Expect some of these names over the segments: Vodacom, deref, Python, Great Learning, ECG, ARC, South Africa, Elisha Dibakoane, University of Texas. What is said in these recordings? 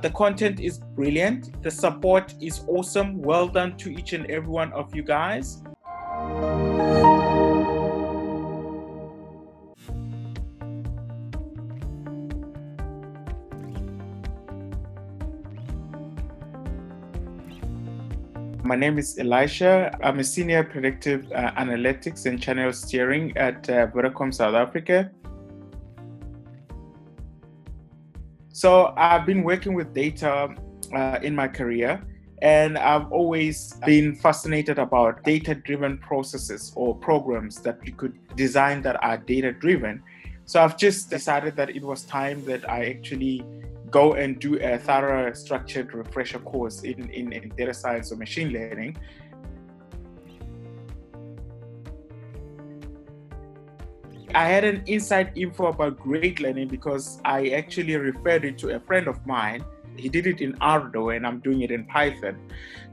The content is brilliant. The support is awesome. Well done to each and every one of you guys. My name is Elisha. I'm a Senior Predictive Analytics and Channel Steering at Vodacom, South Africa. So I've been working with data in my career, and I've always been fascinated about data-driven processes or programs that you could design that are data-driven. So I've just decided that it was time that I actually go and do a thorough structured refresher course in data science or machine learning. I had an inside info about Great Learning because I actually referred it to a friend of mine. He did it in R, and I'm doing it in Python.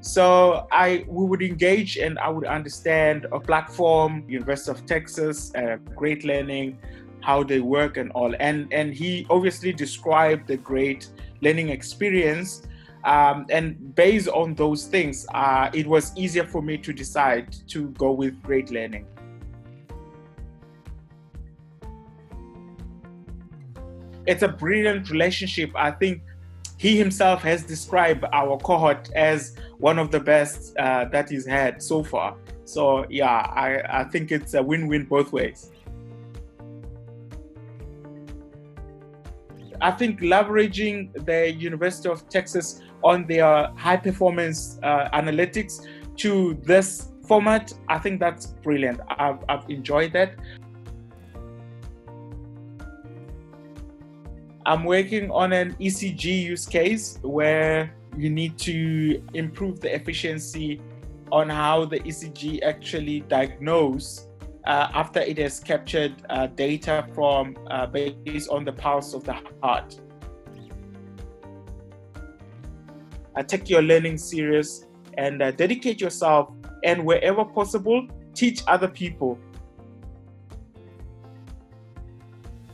So we would engage, and I would understand a platform, University of Texas, Great Learning, how they work and all. And he obviously described the Great Learning experience. And based on those things, it was easier for me to decide to go with Great Learning. It's a brilliant relationship. I think he himself has described our cohort as one of the best that he's had so far. So yeah, I think it's a win-win both ways. I think leveraging the University of Texas on their high-performance analytics to this format, I think that's brilliant. I've enjoyed that. I'm working on an ECG use case where you need to improve the efficiency on how the ECG actually diagnoses after it has captured data from based on the pulse of the heart. Take your learning serious and dedicate yourself, and wherever possible, teach other people.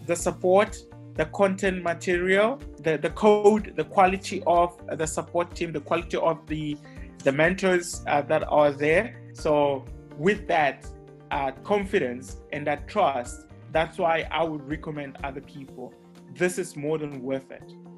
The support, the content material, the code, the quality of the support team, the quality of the mentors that are there. So with that confidence and that trust, that's why I would recommend other people. This is more than worth it.